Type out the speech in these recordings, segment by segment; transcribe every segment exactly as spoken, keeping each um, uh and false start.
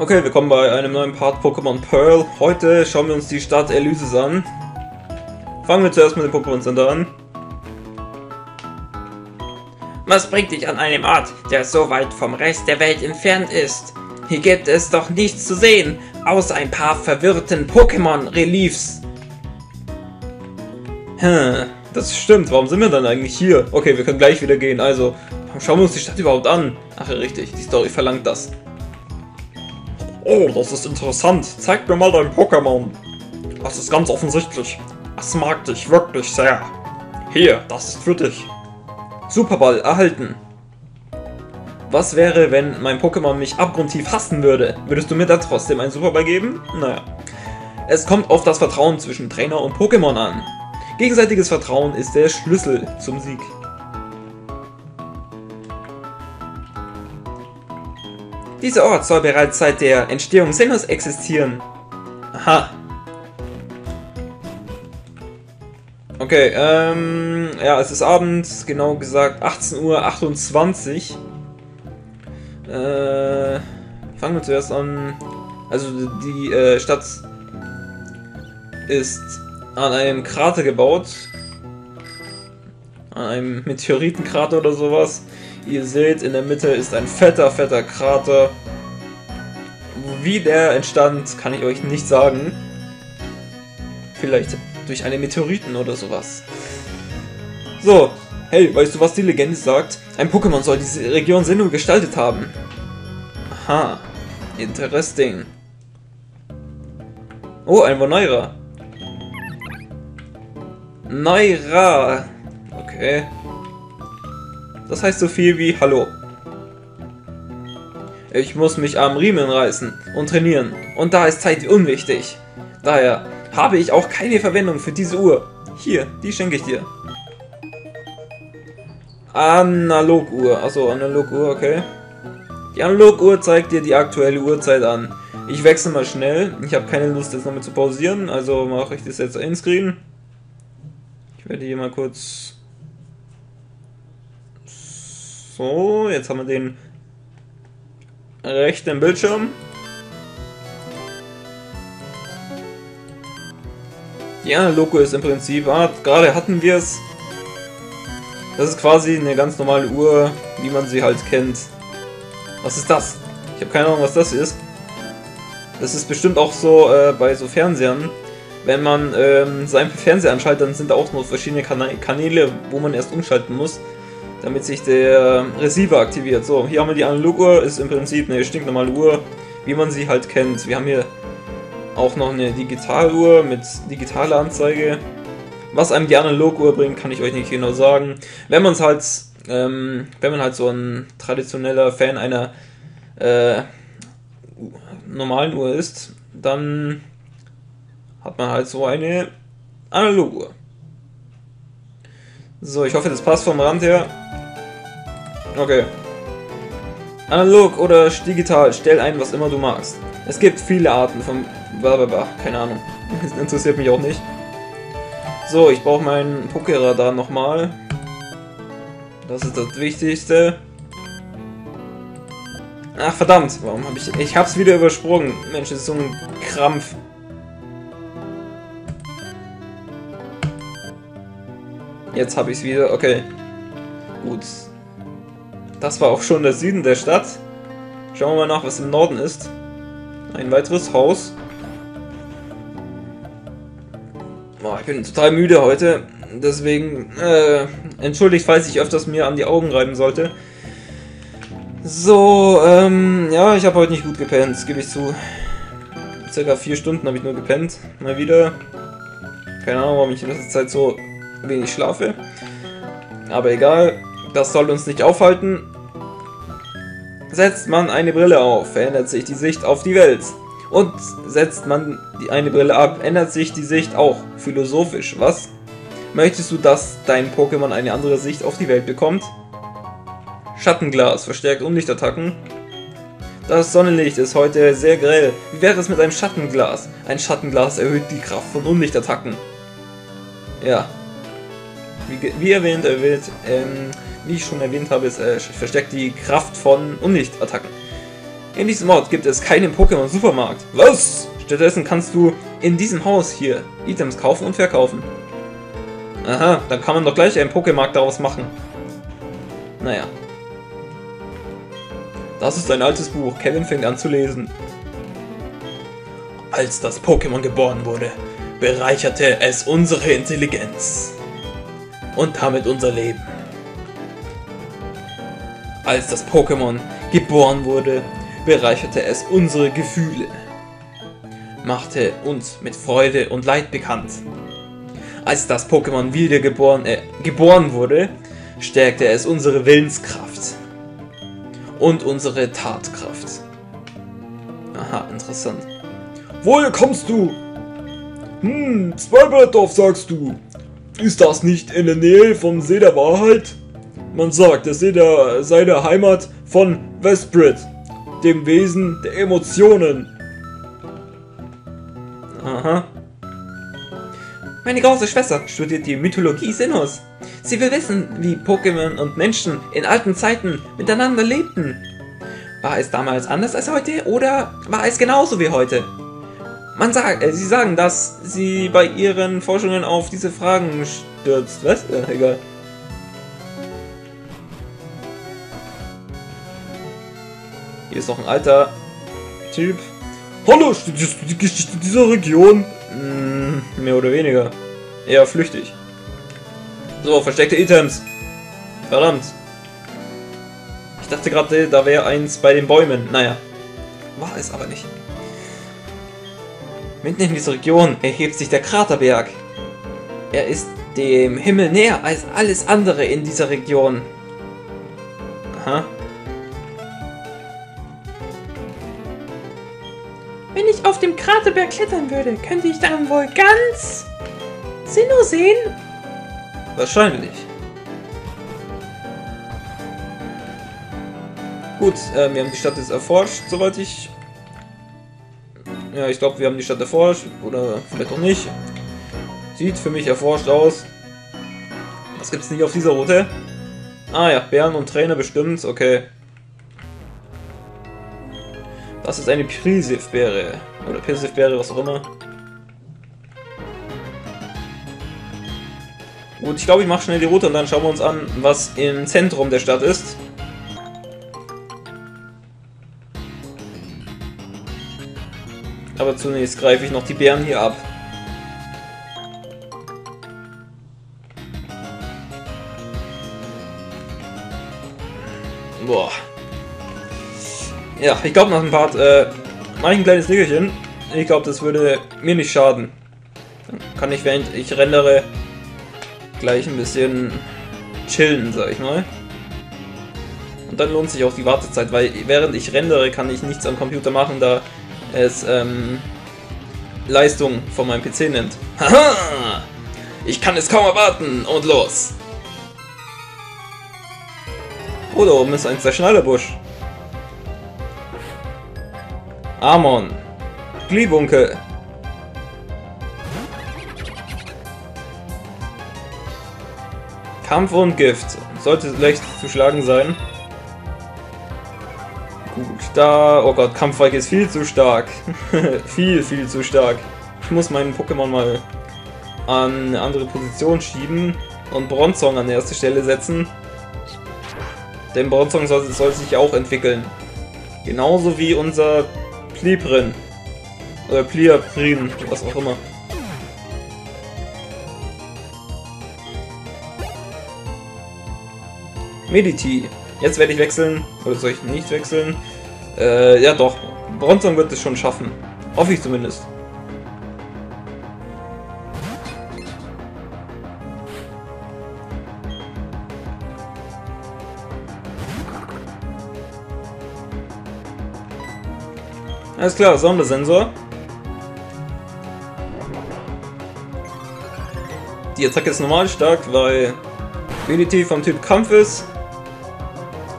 Okay, wir kommen bei einem neuen Part Pokémon Pearl. Heute schauen wir uns die Stadt Elyses an. Fangen wir zuerst mit dem Pokémon Center an. Was bringt dich an einem Ort, der so weit vom Rest der Welt entfernt ist? Hier gibt es doch nichts zu sehen, außer ein paar verwirrten Pokémon-Reliefs. Hm, das stimmt. Warum sind wir dann eigentlich hier? Okay, wir können gleich wieder gehen. Also, warum schauen wir uns die Stadt überhaupt an? Ach ja, richtig. Die Story verlangt das. Oh, das ist interessant. Zeig mir mal dein Pokémon. Das ist ganz offensichtlich. Das mag dich wirklich sehr. Hier, das ist für dich. Superball erhalten. Was wäre, wenn mein Pokémon mich abgrundtief hassen würde? Würdest du mir da trotzdem einen Superball geben? Naja. Es kommt auf das Vertrauen zwischen Trainer und Pokémon an. Gegenseitiges Vertrauen ist der Schlüssel zum Sieg. Dieser Ort soll bereits seit der Entstehung Sinnohs existieren. Aha. Okay, ähm, ja, es ist abends, genau gesagt achtzehn Uhr achtundzwanzig. Äh, fangen wir zuerst an. Also die äh, Stadt ist an einem Krater gebaut. An einem Meteoritenkrater oder sowas. Ihr seht, in der Mitte ist ein fetter, fetter Krater. Wie der entstand, kann ich euch nicht sagen. Vielleicht durch einen Meteoriten oder sowas. So, hey, weißt du, was die Legende sagt? Ein Pokémon soll diese Region Sinnoh gestaltet haben. Aha, interesting. Oh, ein Neura. Neura. Okay. Das heißt so viel wie Hallo. Ich muss mich am Riemen reißen und trainieren. Und da ist Zeit unwichtig. Daher habe ich auch keine Verwendung für diese Uhr. Hier, die schenke ich dir. Analoguhr. Achso, Analoguhr, okay. Die Analoguhr zeigt dir die aktuelle Uhrzeit an. Ich wechsle mal schnell. Ich habe keine Lust, jetzt nochmal zu pausieren. Also mache ich das jetzt in Screen. Ich werde hier mal kurz... So, jetzt haben wir den rechten Bildschirm. Ja, Logo ist im Prinzip, ah, gerade hatten wir es. Das ist quasi eine ganz normale Uhr, wie man sie halt kennt. Was ist das? Ich habe keine Ahnung, was das ist. Das ist bestimmt auch so äh, bei so Fernsehern. Wenn man ähm, seinen Fernseher anschaltet, dann sind da auch noch verschiedene Kana- Kanäle, wo man erst umschalten muss, damit sich der Receiver aktiviert. So, hier haben wir die Analoguhr, ist im Prinzip eine stinknormale Uhr, wie man sie halt kennt. Wir haben hier auch noch eine Digitaluhr mit digitaler Anzeige. Was einem die Analoguhr bringt, kann ich euch nicht genau sagen. Wenn man es halt, ähm, wenn man halt so ein traditioneller Fan einer äh, normalen Uhr ist, dann hat man halt so eine Analoguhr. So, ich hoffe, das passt vom Rand her. Okay. Analog oder digital, stell ein, was immer du magst. Es gibt viele Arten von... Blablabla, keine Ahnung. Das interessiert mich auch nicht. So, ich brauche meinen Pokeradar nochmal. Das ist das Wichtigste. Ach, verdammt. Warum habe ich... Ich hab's wieder übersprungen. Mensch, das ist so ein Krampf. Jetzt habe ich es wieder, okay. Gut. Das war auch schon der Süden der Stadt. Schauen wir mal nach, was im Norden ist. Ein weiteres Haus. Boah, ich bin total müde heute. Deswegen, äh, entschuldigt, falls ich öfters mir an die Augen reiben sollte. So, ähm, ja, ich habe heute nicht gut gepennt, das gebe ich zu. Circa vier Stunden habe ich nur gepennt. Mal wieder. Keine Ahnung, warum ich in letzter Zeit so wenig schlafe. Aber egal, das soll uns nicht aufhalten. Setzt man eine Brille auf, verändert sich die Sicht auf die Welt. Und setzt man die eine Brille ab, ändert sich die Sicht auch. Philosophisch, was? Möchtest du, dass dein Pokémon eine andere Sicht auf die Welt bekommt? Schattenglas verstärkt Unlichtattacken. Das Sonnenlicht ist heute sehr grell. Wie wäre es mit einem Schattenglas? Ein Schattenglas erhöht die Kraft von Unlichtattacken. Ja. Wie, wie erwähnt, erwähnt ähm, wie ich schon erwähnt habe, es äh, verstärkt die Kraft von Unlichtattacken. In diesem Ort gibt es keinen Pokémon-Supermarkt. Was? Stattdessen kannst du in diesem Haus hier Items kaufen und verkaufen. Aha, dann kann man doch gleich einen Pokémarkt daraus machen. Naja. Das ist ein altes Buch. Kevin fängt an zu lesen. Als das Pokémon geboren wurde, bereicherte es unsere Intelligenz. Und damit unser Leben. Als das Pokémon geboren wurde, bereicherte es unsere Gefühle. Machte uns mit Freude und Leid bekannt. Als das Pokémon wiedergeboren äh, geboren wurde, stärkte es unsere Willenskraft. Und unsere Tatkraft. Aha, interessant. Woher kommst du? Hm, Zweibertdorf sagst du. Ist das nicht in der Nähe vom See der Wahrheit? Man sagt, der See der, sei der Heimat von Vesprit, dem Wesen der Emotionen. Aha. Meine große Schwester studiert die Mythologie Sinnohs. Sie will wissen, wie Pokémon und Menschen in alten Zeiten miteinander lebten. War es damals anders als heute oder war es genauso wie heute? Man sagt, äh, sie sagen, dass sie bei ihren Forschungen auf diese Fragen stürzt. Was? Äh, egal. Hier ist noch ein alter Typ. Hallo, studierst du die Geschichte dieser Region? Hm, mehr oder weniger. Eher flüchtig. So, versteckte Items. Verdammt. Ich dachte gerade, da wäre eins bei den Bäumen. Naja. War es aber nicht. Mitten in dieser Region erhebt sich der Kraterberg. Er ist dem Himmel näher als alles andere in dieser Region. Aha. Wenn ich auf dem Kraterberg klettern würde, könnte ich dann wohl ganz Sinnoh sehen? Wahrscheinlich. Gut, äh, wir haben die Stadt jetzt erforscht, soweit ich... Ja, ich glaube, wir haben die Stadt erforscht, oder vielleicht auch nicht. Sieht für mich erforscht aus. Was gibt's nicht auf dieser Route? Ah ja, Bären und Trainer bestimmt, okay. Das ist eine Prisifbeere. Oder Prisifbeere, was auch immer. Gut, ich glaube, ich mache schnell die Route und dann schauen wir uns an, was im Zentrum der Stadt ist. Aber zunächst greife ich noch die Bären hier ab. Boah. Ja, ich glaube nach dem Part äh, mache ich ein kleines Nickerchen. Ich glaube, das würde mir nicht schaden. Dann kann ich, während ich rendere, gleich ein bisschen chillen, sag ich mal. Und dann lohnt sich auch die Wartezeit, weil während ich rendere, kann ich nichts am Computer machen, da es ähm, Leistung von meinem P C nimmt. Haha! Ich kann es kaum erwarten und los! Oh, da oben ist eins der Schneiderbusch. Amon. Gliebunkel. Kampf und Gift. Sollte leicht zu schlagen sein. Gut, da... Oh Gott, Kampfweig ist viel zu stark. viel, viel zu stark. Ich muss meinen Pokémon mal an eine andere Position schieben und Bronzong an die erste Stelle setzen. Denn Bronzong soll, soll sich auch entwickeln. Genauso wie unser Pliprin. Oder Pliaprin, was auch immer. Mediti. Jetzt werde ich wechseln. Oder soll ich nicht wechseln? Äh, ja doch. Bronzong wird es schon schaffen. Hoffe ich zumindest. Alles klar, Sondersensor. Die Attacke ist normal stark, weil Mediti vom Typ Kampf ist.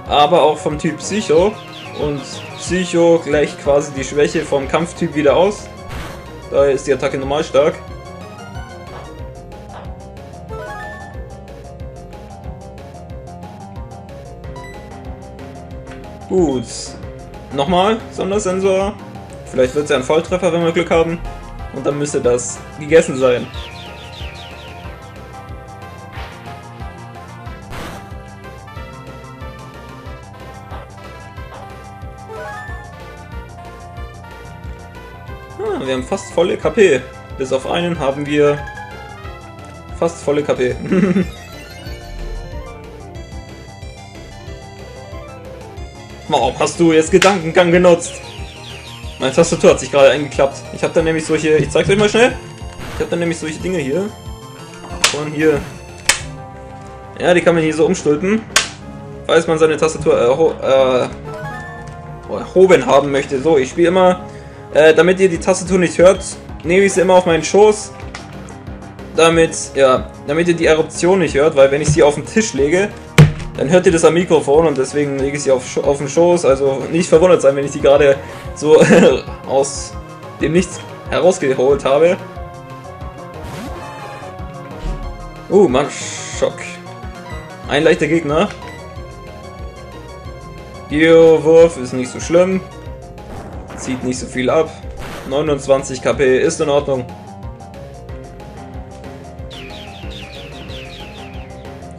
Aber auch vom Typ Psycho. Und Psycho gleicht quasi die Schwäche vom Kampftyp wieder aus. Daher ist die Attacke normal stark. Gut. Nochmal, Sondersensor. Vielleicht wird es ja ein Volltreffer, wenn wir Glück haben. Und dann müsste das gegessen sein. Ah, wir haben fast volle K P. Bis auf einen haben wir fast volle K P. Warum hast du jetzt Gedankengang genutzt? Meine Tastatur hat sich gerade eingeklappt. Ich habe dann nämlich solche, ich zeig's euch mal schnell. Ich habe dann nämlich solche Dinge hier. Von hier. Ja, die kann man hier so umstülpen. Falls man seine Tastatur erho äh, erhoben haben möchte. So, ich spiele immer, äh, damit ihr die Tastatur nicht hört, nehme ich sie immer auf meinen Schoß. Damit, ja, damit ihr die Eruption nicht hört, weil wenn ich sie auf den Tisch lege, dann hört ihr das am Mikrofon und deswegen lege ich sie auf, auf den Schoß. Also nicht verwundert sein, wenn ich die gerade so aus dem Nichts herausgeholt habe. Uh, Mann, Schock. Ein leichter Gegner. Bio-Wurf ist nicht so schlimm. Zieht nicht so viel ab. neunundzwanzig K P ist in Ordnung.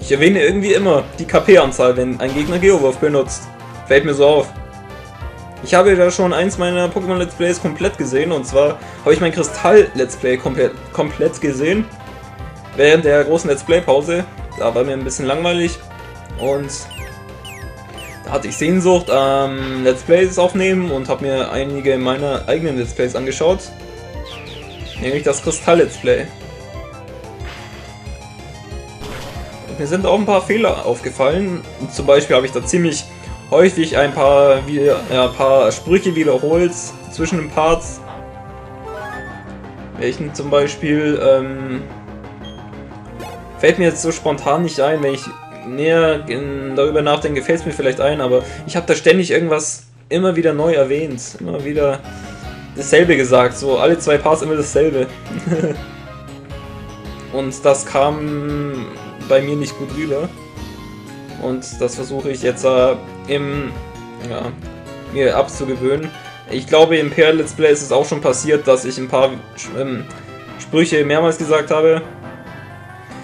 Ich erwähne irgendwie immer die K P-Anzahl, wenn ein Gegner Geowurf benutzt. Fällt mir so auf. Ich habe ja schon eins meiner Pokémon-Let's Plays komplett gesehen, und zwar habe ich mein Kristall-Let's Play komplett, komplett gesehen. Während der großen Let's Play-Pause, da war mir ein bisschen langweilig und da hatte ich Sehnsucht am Let's Plays aufnehmen und habe mir einige meiner eigenen Let's Plays angeschaut. Nämlich das Kristall-Let's Play. Mir sind auch ein paar Fehler aufgefallen. Zum Beispiel habe ich da ziemlich häufig ein paar, wieder, ja, ein paar Sprüche wiederholt zwischen den Parts. Welchen zum Beispiel ähm, fällt mir jetzt so spontan nicht ein, wenn ich näher in, darüber nachdenke, fällt es mir vielleicht ein, aber ich habe da ständig irgendwas immer wieder neu erwähnt, immer wieder dasselbe gesagt, so alle zwei Parts immer dasselbe. Und das kam bei mir nicht gut rüber. Und das versuche ich jetzt äh, im, ja, mir abzugewöhnen. Ich glaube, im Pearl Let's Play ist es auch schon passiert, dass ich ein paar ähm, Sprüche mehrmals gesagt habe.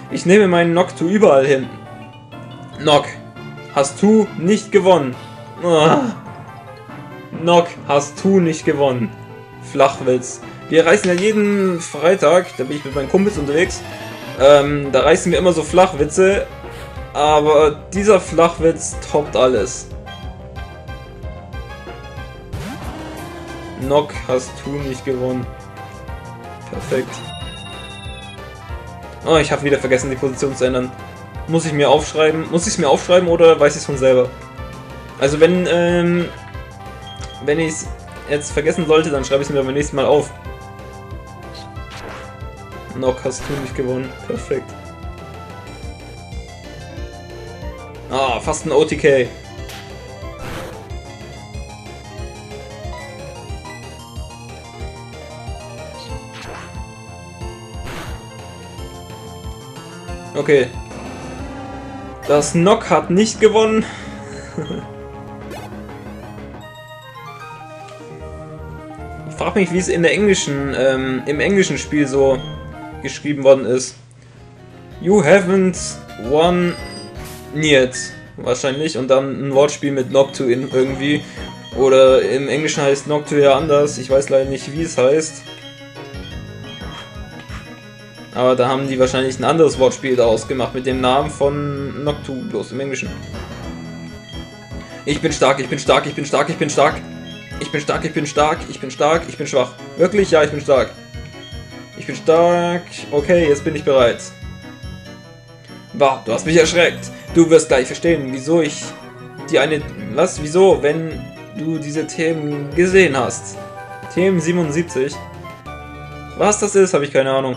Ich nehme meinen Noctu überall hin. Nock, hast du nicht gewonnen. Ah. Nock, hast du nicht gewonnen. Flachwitz. Wir reisen ja jeden Freitag, da bin ich mit meinen Kumpels unterwegs, Ähm, da reißen wir immer so Flachwitze, aber dieser Flachwitz toppt alles. Nock, hast du nicht gewonnen. Perfekt. Oh, ich habe wieder vergessen, die Position zu ändern. Muss ich mir aufschreiben? Muss ich es mir aufschreiben oder weiß ich es von selber? Also wenn, ähm, wenn ich es jetzt vergessen sollte, dann schreibe ich es mir beim nächsten Mal auf. Nock, hast du nicht gewonnen. Perfekt. Ah, fast ein O T K. Okay. Das Nock hat nicht gewonnen. Ich frage mich, wie es in der englischen, ähm, im englischen Spiel so geschrieben worden ist. You haven't won yet. Wahrscheinlich. Und dann ein Wortspiel mit Noctu in irgendwie. Oder im Englischen heißt Noctu ja anders. Ich weiß leider nicht, wie es heißt. Aber da haben die wahrscheinlich ein anderes Wortspiel daraus gemacht mit dem Namen von Noctu, bloß im Englischen. Ich bin stark, ich bin stark, ich bin stark, ich bin stark. Ich bin stark, ich bin stark, ich bin stark, ich bin schwach. Wirklich? Ja, ich bin stark. Ich bin stark. Okay, jetzt bin ich bereit. Bah, du hast mich erschreckt. Du wirst gleich verstehen, wieso ich die eine... Was? Wieso, wenn du diese Themen gesehen hast? Themen siebenundsiebzig. Was das ist, habe ich keine Ahnung.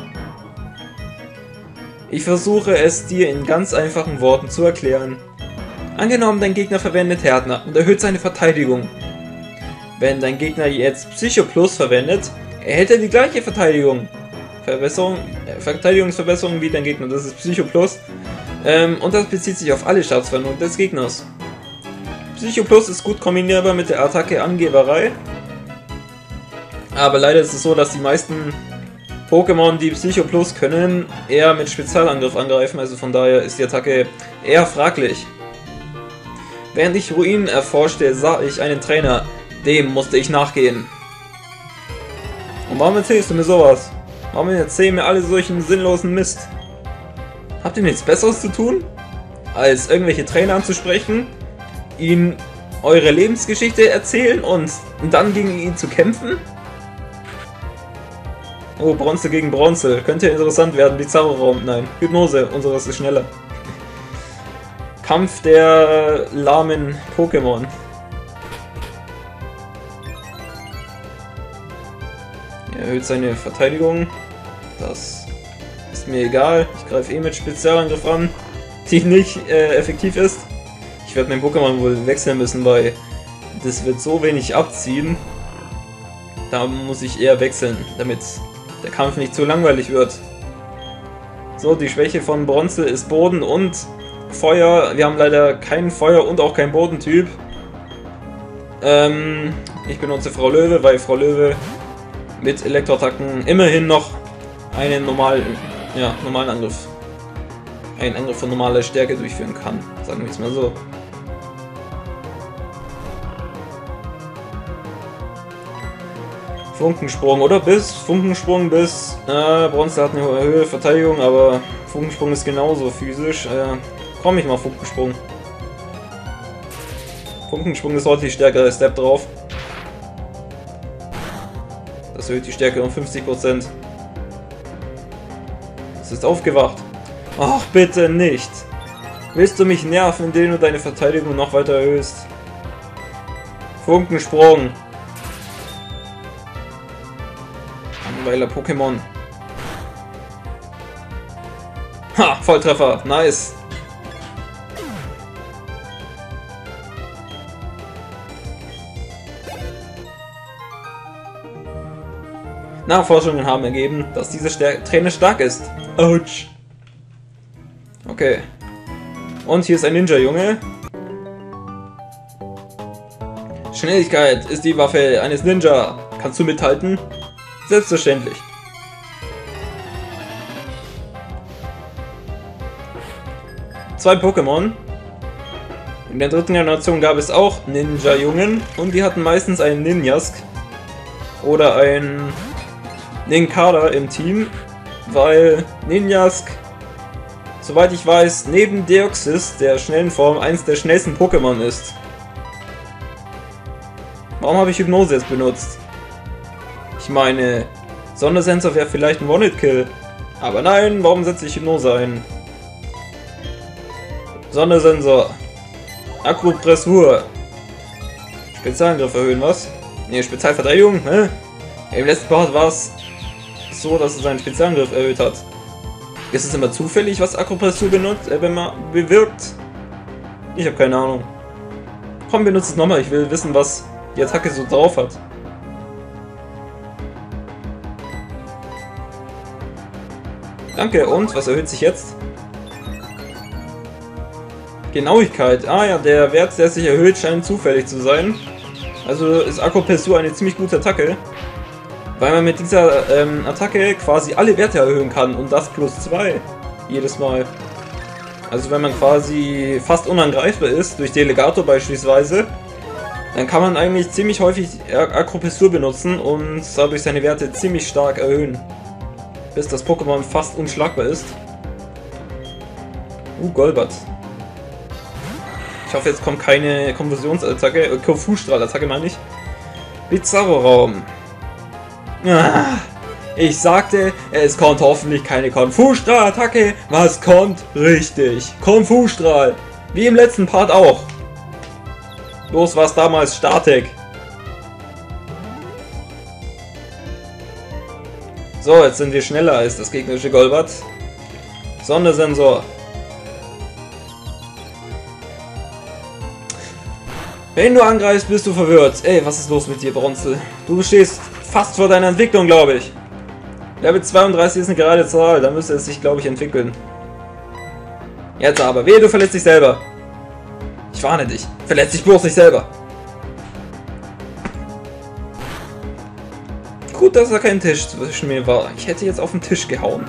Ich versuche es dir in ganz einfachen Worten zu erklären. Angenommen, dein Gegner verwendet Härtner und erhöht seine Verteidigung. Wenn dein Gegner jetzt Psycho Plus verwendet, erhält er die gleiche Verteidigung. Verbesserung, Verteidigungsverbesserung wie dein Gegner, das ist Psycho Plus. Ähm, und das bezieht sich auf alle Schatzveränderungen des Gegners. Psycho Plus ist gut kombinierbar mit der Attacke Angeberei. Aber leider ist es so, dass die meisten Pokémon, die Psycho Plus können, eher mit Spezialangriff angreifen, also von daher ist die Attacke eher fraglich. Während ich Ruinen erforschte, sah ich einen Trainer. Dem musste ich nachgehen. Und warum erzählst du mir sowas? Warum erzählen mir alle solchen sinnlosen Mist? Habt ihr nichts Besseres zu tun, als irgendwelche Trainer anzusprechen, ihnen eure Lebensgeschichte erzählen und dann gegen ihn zu kämpfen? Oh, Bronze gegen Bronze. Könnte interessant werden. Bizarro-Raum. Nein. Hypnose. Unseres ist schneller. Kampf der lahmen Pokémon. Er erhöht seine Verteidigung. Das ist mir egal. Ich greife eh mit Spezialangriff an, die nicht äh, effektiv ist. Ich werde mein Pokémon wohl wechseln müssen, weil das wird so wenig abziehen. Da muss ich eher wechseln, damit der Kampf nicht zu langweilig wird. So, die Schwäche von Bronze ist Boden und Feuer. Wir haben leider kein Feuer und auch kein Bodentyp. Ähm, ich benutze Frau Löwe, weil Frau Löwe mit Elektroattacken immerhin noch einen normalen, ja, normalen Angriff, einen Angriff von normaler Stärke durchführen kann, sagen wir es mal so. Funkensprung oder bis Funkensprung bis äh, Bronze hat eine höhere Verteidigung, aber Funkensprung ist genauso physisch. Äh, komm ich mal Funkensprung. Funkensprung ist deutlich stärker, der Step drauf. Das erhöht die Stärke um fünfzig Prozent. Es ist aufgewacht. Ach bitte nicht. Willst du mich nerven, indem du deine Verteidigung noch weiter erhöhst? Funkensprung. Weiler Pokémon. Ha! Volltreffer! Nice! Nachforschungen haben ergeben, dass diese Stär- Träne stark ist. Autsch! Okay. Und hier ist ein Ninja-Junge. Schnelligkeit ist die Waffe eines Ninja. Kannst du mithalten? Selbstverständlich. Zwei Pokémon. In der dritten Generation gab es auch Ninja-Jungen und die hatten meistens einen Ninjask oder einen Ninkada im Team, weil Ninjask, soweit ich weiß, neben Deoxys, der schnellen Form, eins der schnellsten Pokémon ist. Warum habe ich Hypnose jetzt benutzt? Ich meine, Sondersensor wäre vielleicht ein One-Hit-Kill. Aber nein, warum setze ich Hypnose ein? Sondersensor. Akkupressur. Spezialangriff erhöhen, was? Ne, Spezialverteidigung, hä? Im letzten Part war es so, dass es seinen Spezialangriff erhöht hat. Ist es immer zufällig, was Akkupressur benutzt, äh, bewirkt? Ich habe keine Ahnung. Komm, benutze es nochmal. Ich will wissen, was die Attacke so drauf hat. Danke, und was erhöht sich jetzt? Genauigkeit. Ah ja, der Wert, der sich erhöht, scheint zufällig zu sein. Also ist Akkupressur eine ziemlich gute Attacke, weil man mit dieser ähm, Attacke quasi alle Werte erhöhen kann und das plus zwei jedes Mal. Also wenn man quasi fast unangreifbar ist, durch Delegator beispielsweise, dann kann man eigentlich ziemlich häufig Akkupressur benutzen und dadurch seine Werte ziemlich stark erhöhen, bis das Pokémon fast unschlagbar ist. Uh, Golbat. Ich hoffe, jetzt kommt keine Konfusionsattacke, äh, Konfustrahlattacke meine ich. Bizarro-Raum. Ah, ich sagte, es kommt hoffentlich keine Konfustrahlattacke. Was kommt? Richtig. Konfusstrahl. Wie im letzten Part auch. Bloß war es damals Statik. So, jetzt sind wir schneller als das gegnerische Golbat. Sondersensor. Wenn du angreifst, bist du verwirrt. Ey, was ist los mit dir, Bronze? Du stehst fast vor deiner Entwicklung, glaube ich. Level zweiunddreißig ist eine gerade Zahl, da müsste es sich, glaube ich, entwickeln. Jetzt aber, wehe, du verletzt dich selber. Ich Ich warne dich. Verletz dich bloß nicht selber. Gut, dass da kein Tisch zwischen mir war. Ich hätte jetzt auf den Tisch gehauen.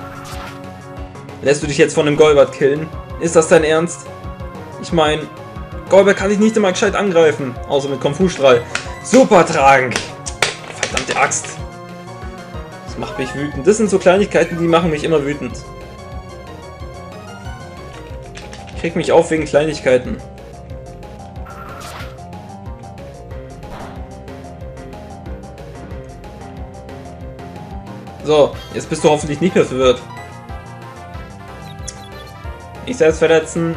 Lässt du dich jetzt von dem Golbat killen? Ist das dein Ernst? Ich meine, Golbat kann dich nicht immer gescheit angreifen. Außer mit Kung-Fu-Strahl. Super Trank. Verdammte Axt. Das macht mich wütend. Das sind so Kleinigkeiten, die machen mich immer wütend. Ich reg mich auf wegen Kleinigkeiten. So, jetzt bist du hoffentlich nicht mehr verwirrt. Nicht selbst verletzen.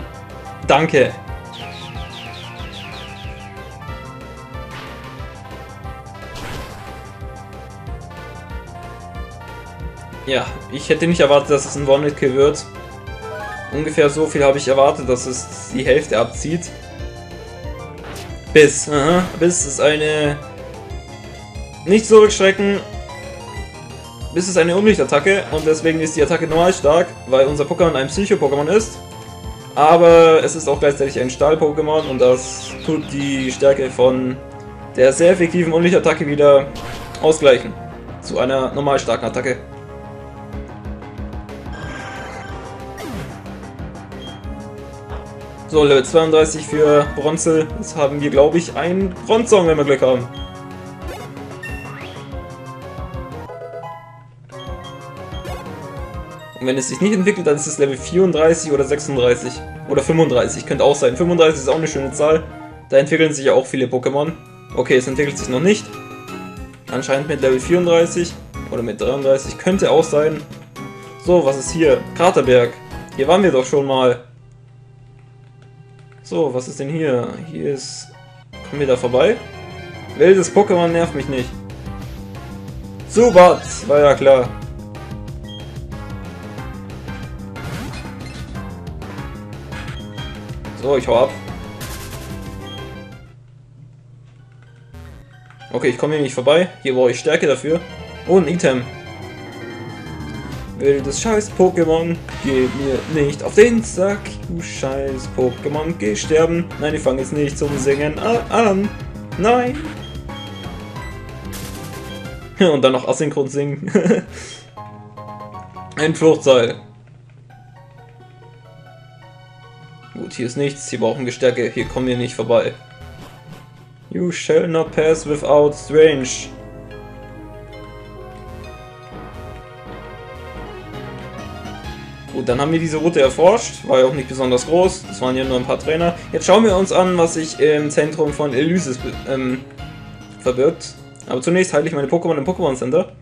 Danke. Ja, ich hätte nicht erwartet, dass es ein One-Hit-Kill wird. Ungefähr so viel habe ich erwartet, dass es die Hälfte abzieht. Biss. Aha. Biss ist eine... Nicht zurückschrecken. Biss ist eine Umlichtattacke und deswegen ist die Attacke normal stark, weil unser Pokémon ein Psycho-Pokémon ist. Aber es ist auch gleichzeitig ein Stahl-Pokémon und das tut die Stärke von der sehr effektiven Umlichtattacke wieder ausgleichen. Zu einer normal starken Attacke. So, Level zweiunddreißig für Bronze. Jetzt haben wir, glaube ich, einen Bronzong, wenn wir Glück haben. Und wenn es sich nicht entwickelt, dann ist es Level vierunddreißig oder sechsunddreißig. Oder fünfunddreißig, könnte auch sein. fünfunddreißig ist auch eine schöne Zahl. Da entwickeln sich ja auch viele Pokémon. Okay, es entwickelt sich noch nicht. Anscheinend mit Level vierunddreißig oder mit dreiunddreißig. Könnte auch sein. So, was ist hier? Kraterberg. Hier waren wir doch schon mal. So, was ist denn hier? Hier ist... Kommen wir da vorbei? Wildes Pokémon nervt mich nicht. Zubat! War ja klar. So, ich hau ab. Okay, ich komme hier nicht vorbei. Hier brauche ich Stärke dafür. Oh, ein Item. Wildes scheiß Pokémon, geh mir nicht auf den Sack, du scheiß Pokémon, geh sterben. Nein, ich fange jetzt nicht zum Singen an. Nein. Und dann noch asynchron singen. Ein Fluchtseil. Gut, hier ist nichts, hier brauchen wir Stärke, hier kommen wir nicht vorbei. You shall not pass without strange. Gut, dann haben wir diese Route erforscht, war ja auch nicht besonders groß, das waren ja nur ein paar Trainer. Jetzt schauen wir uns an, was sich im Zentrum von Elyses ähm, verbirgt. Aber zunächst heile ich meine Pokémon im Pokémon Center.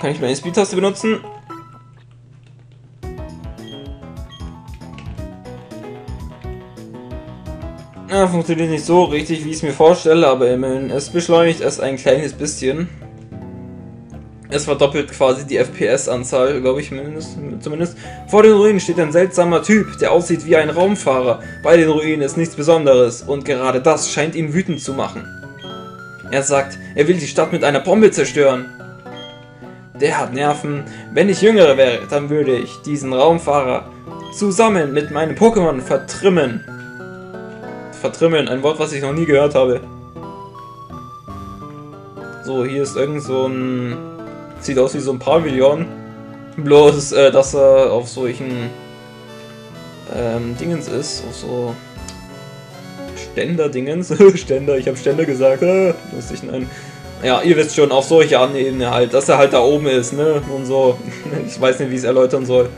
Kann ich meine Speed-Taste benutzen? Ja, funktioniert nicht so richtig, wie ich es mir vorstelle, aber immerhin, es beschleunigt es ein kleines bisschen. Es verdoppelt quasi die F P S-Anzahl, glaube ich zumindest. Vor den Ruinen steht ein seltsamer Typ, der aussieht wie ein Raumfahrer. Bei den Ruinen ist nichts Besonderes und gerade das scheint ihn wütend zu machen. Er sagt, er will die Stadt mit einer Bombe zerstören. Der hat Nerven. Wenn ich jüngere wäre, dann würde ich diesen Raumfahrer zusammen mit meinem Pokémon vertrimmen. Vertrimmen, ein Wort, was ich noch nie gehört habe. So, hier ist irgend so ein... Sieht aus wie so ein Pavillon. Bloß, äh, dass er auf solchen... Ähm, Dingens ist. Auf so... Ständer-Dingens. Ständer, ich habe Ständer gesagt. Lustig, nein. Ja, ihr wisst schon, auf solche Ebene halt, dass er halt da oben ist, ne, und so. Ich weiß nicht, wie ich es erläutern soll.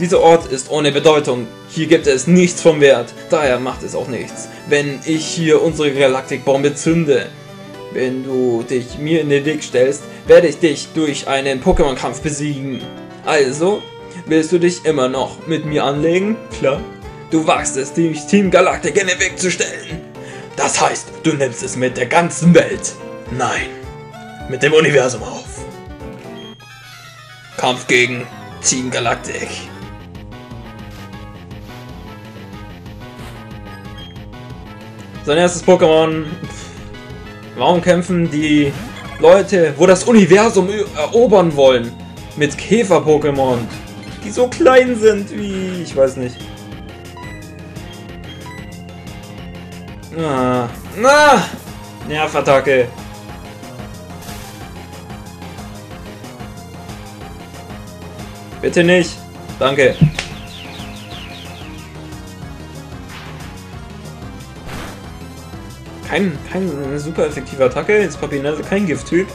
Dieser Ort ist ohne Bedeutung. Hier gibt es nichts vom Wert, daher macht es auch nichts, wenn ich hier unsere Galaktikbombe zünde. Wenn du dich mir in den Weg stellst, werde ich dich durch einen Pokémon-Kampf besiegen. Also, willst du dich immer noch mit mir anlegen? Klar. Du wagst es, dich Team Galaktik in den Weg zu stellen. Das heißt, du nimmst es mit der ganzen Welt. Nein, mit dem Universum auf. Kampf gegen Team Galaktik. Sein erstes Pokémon. Warum kämpfen die Leute, wo das Universum erobern wollen, mit Käfer-Pokémon, die so klein sind wie... ich weiß nicht. Na, ah. ah. Nervattacke. Bitte nicht. Danke. Kein, keine super effektive Attacke. Jetzt Papinase, kein Gifttyp.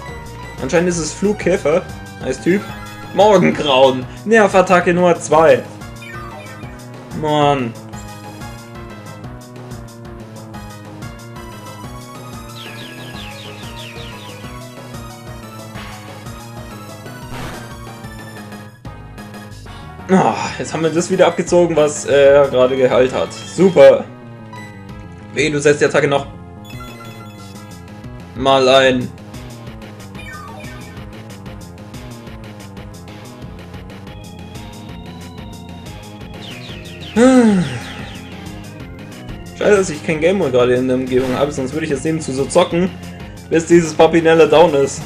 Anscheinend ist es Flugkäfer als Typ. Morgengrauen. Nervattacke Nummer zwei. Mann. Oh, jetzt haben wir das wieder abgezogen, was er gerade geheilt hat. Super. Weh, du setzt die Attacke noch mal ein. Scheiße, dass ich kein Gameboy gerade in der Umgebung habe, sonst würde ich jetzt nebenzu so zocken, bis dieses Papinella down ist.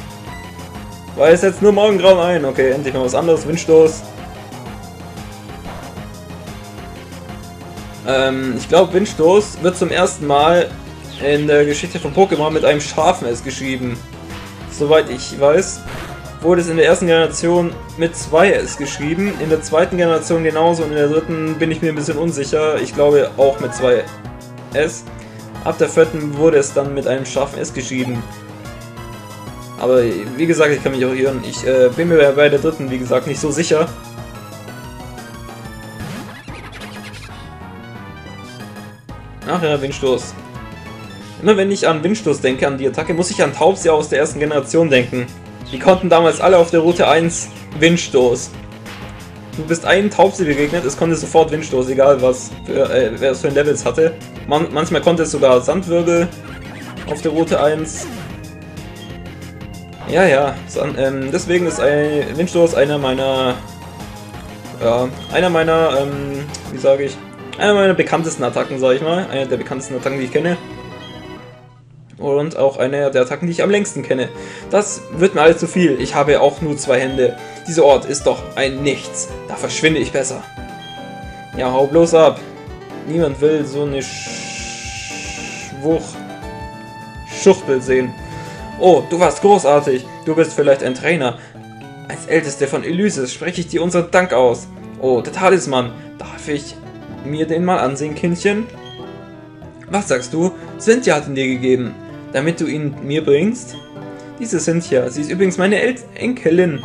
Weil es jetzt nur Morgengrauen ein. Okay, endlich mal was anderes. Windstoß. Ähm, ich glaube, Windstoß wird zum ersten Mal in der Geschichte von Pokémon mit einem scharfen S geschrieben. Soweit ich weiß, wurde es in der ersten Generation mit zwei S geschrieben, in der zweiten Generation genauso und in der dritten bin ich mir ein bisschen unsicher. Ich glaube auch mit zwei S. Ab der vierten wurde es dann mit einem scharfen S geschrieben. Aber wie gesagt, ich kann mich auch irren. Ich äh, bin mir bei der dritten, wie gesagt, nicht so sicher. Ach ja, Windstoß. Immer wenn ich an Windstoß denke, an die Attacke, muss ich an Taubsee aus der ersten Generation denken. Die konnten damals alle auf der Route eins Windstoß. Du bist einem Taubsee begegnet, es konnte sofort Windstoß, egal was für, äh, wer es für ein Level es hatte. Man, manchmal konnte es sogar Sandwirbel auf der Route eins. Ja, ja, San, ähm, deswegen ist ein Windstoß einer meiner... Ja, einer meiner, ähm, wie sage ich... Einer meiner bekanntesten Attacken, sag ich mal. Eine der bekanntesten Attacken, die ich kenne. Und auch eine der Attacken, die ich am längsten kenne. Das wird mir alles zu viel. Ich habe auch nur zwei Hände. Dieser Ort ist doch ein Nichts. Da verschwinde ich besser. Ja, hau bloß ab. Niemand will so eine Schwuch... Schuchtel sehen. Oh, du warst großartig. Du bist vielleicht ein Trainer. Als Älteste von Elyses spreche ich dir unseren Dank aus. Oh, der Talisman. Darf ich... mir den mal ansehen, Kindchen? Was sagst du? Cynthia hat ihn dir gegeben, damit du ihn mir bringst? Diese Cynthia, sie ist übrigens meine El Enkelin.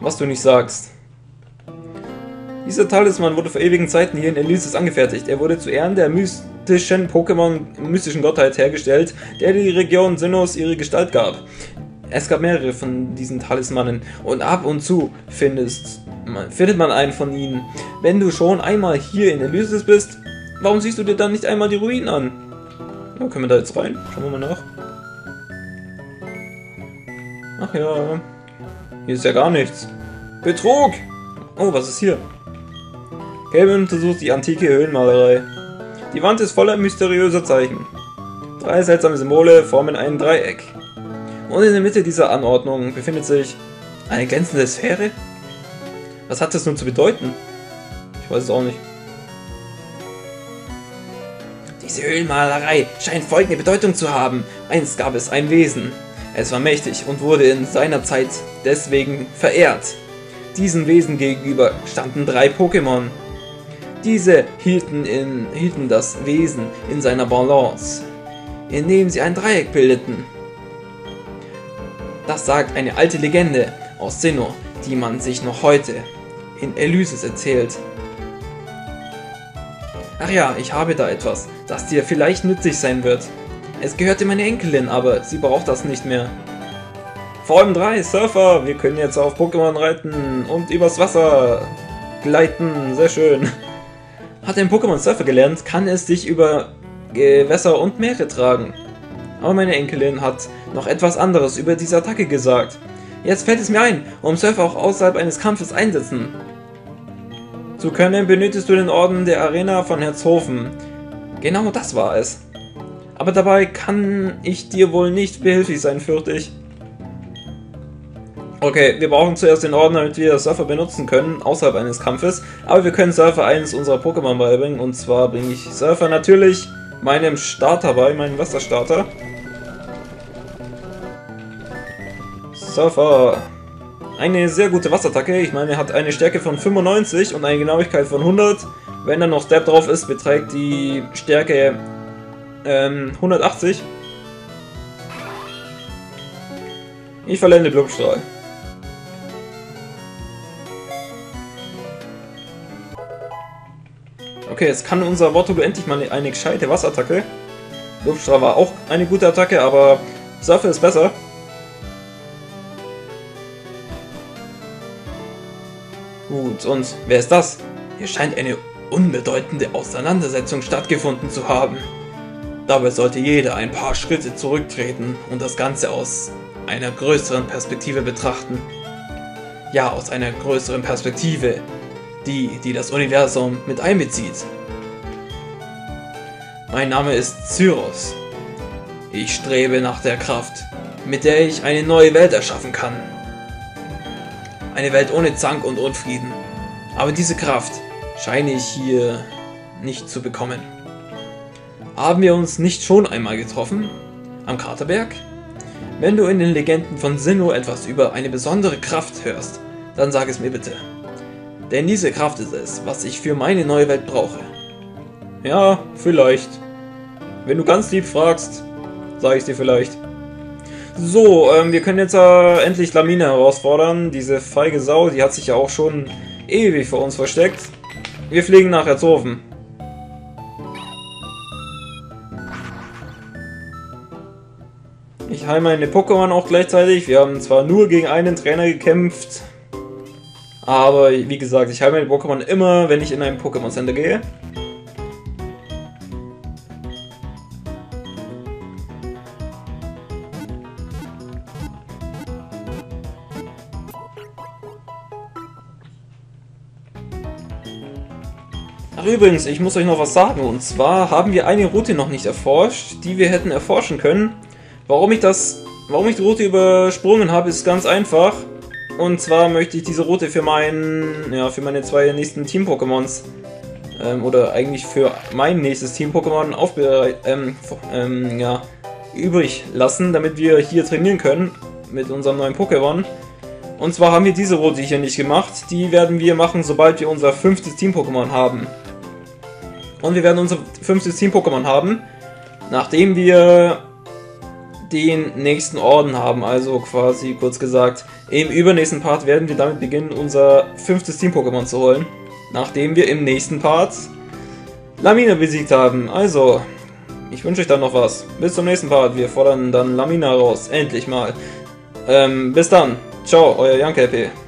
Was du nicht sagst. Dieser Talisman wurde vor ewigen Zeiten hier in Elyses angefertigt. Er wurde zu Ehren der mystischen Pokémon, mystischen Gottheit hergestellt, der die Region Sinnohs ihre Gestalt gab. Es gab mehrere von diesen Talismanen und ab und zu findest, findet man einen von ihnen. Wenn du schon einmal hier in Elyses bist, warum siehst du dir dann nicht einmal die Ruinen an? Ja, können wir da jetzt rein? Schauen wir mal nach. Ach ja, hier ist ja gar nichts. Betrug! Oh, was ist hier? Kevin untersucht die antike Höhlenmalerei. Die Wand ist voller mysteriöser Zeichen. Drei seltsame Symbole formen ein Dreieck. Und in der Mitte dieser Anordnung befindet sich eine glänzende Sphäre? Was hat das nun zu bedeuten? Ich weiß es auch nicht. Diese Höhlenmalerei scheint folgende Bedeutung zu haben. Einst gab es ein Wesen. Es war mächtig und wurde in seiner Zeit deswegen verehrt. Diesem Wesen gegenüber standen drei Pokémon. Diese hielten, in, hielten das Wesen in seiner Balance, indem sie ein Dreieck bildeten. Das sagt eine alte Legende aus Sinnoh, die man sich noch heute in Elyses erzählt. Ach ja, ich habe da etwas, das dir vielleicht nützlich sein wird. Es gehörte meiner Enkelin, aber sie braucht das nicht mehr. V M drei, Surfer, wir können jetzt auf Pokémon reiten und übers Wasser gleiten, sehr schön. Hat ein Pokémon Surfer gelernt, kann es dich über Gewässer und Meere tragen. Aber meine Enkelin hat noch etwas anderes über diese Attacke gesagt. Jetzt fällt es mir ein, um Surfer auch außerhalb eines Kampfes einsetzen zu können, benötigst du den Orden der Arena von Herzhofen. Genau das war es. Aber dabei kann ich dir wohl nicht behilflich sein, fürchte ich. Okay, wir brauchen zuerst den Orden, damit wir Surfer benutzen können, außerhalb eines Kampfes. Aber wir können Surfer eines unserer Pokémon beibringen. Und zwar bringe ich Surfer natürlich meinem Starter bei, meinem Wasserstarter. Surfer. Eine sehr gute Wasserattacke. Ich meine, er hat eine Stärke von fünfundneunzig und eine Genauigkeit von hundert. Wenn da noch Step drauf ist, beträgt die Stärke ähm, hundertachtzig. Ich verlende Blubstrahl. Okay, jetzt kann unser Wortolo endlich mal eine gescheite Wasserattacke. Blubstrahl war auch eine gute Attacke, aber Surfer ist besser. Gut, und wer ist das? Hier scheint eine unbedeutende Auseinandersetzung stattgefunden zu haben. Dabei sollte jeder ein paar Schritte zurücktreten und das Ganze aus einer größeren Perspektive betrachten. Ja, aus einer größeren Perspektive. Die, die das Universum mit einbezieht. Mein Name ist Cyrus. Ich strebe nach der Kraft, mit der ich eine neue Welt erschaffen kann. Eine Welt ohne Zank und Unfrieden. Aber diese Kraft scheine ich hier nicht zu bekommen. Haben wir uns nicht schon einmal getroffen? Am Kraterberg? Wenn du in den Legenden von Sinnoh etwas über eine besondere Kraft hörst, dann sag es mir bitte. Denn diese Kraft ist es, was ich für meine neue Welt brauche. Ja, vielleicht. Wenn du ganz lieb fragst, sage ich dir vielleicht. So, ähm, wir können jetzt äh, endlich Lamina herausfordern. Diese feige Sau, die hat sich ja auch schon ewig vor uns versteckt. Wir fliegen nach Herzhofen. Ich heile meine Pokémon auch gleichzeitig. Wir haben zwar nur gegen einen Trainer gekämpft, aber wie gesagt, ich heile meine Pokémon immer, wenn ich in ein Pokémon Center gehe. Ach übrigens, ich muss euch noch was sagen, und zwar haben wir eine Route noch nicht erforscht, die wir hätten erforschen können. Warum ich das, warum ich die Route übersprungen habe, ist ganz einfach. Und zwar möchte ich diese Route für meinen, ja, für meine zwei nächsten Team-Pokémons, ähm, oder eigentlich für mein nächstes Team-Pokémon aufbereit, ähm, ähm, ja, übrig lassen, damit wir hier trainieren können mit unserem neuen Pokémon. Und zwar haben wir diese Route hier nicht gemacht. Die werden wir machen, sobald wir unser fünftes Team-Pokémon haben. Und wir werden unser fünftes Team-Pokémon haben, nachdem wir den nächsten Orden haben. Also quasi, kurz gesagt, im übernächsten Part werden wir damit beginnen, unser fünftes Team-Pokémon zu holen. Nachdem wir im nächsten Part Lamina besiegt haben. Also, ich wünsche euch dann noch was. Bis zum nächsten Part. Wir fordern dann Lamina raus. Endlich mal. Ähm, bis dann. Ciao, euer Janke L P.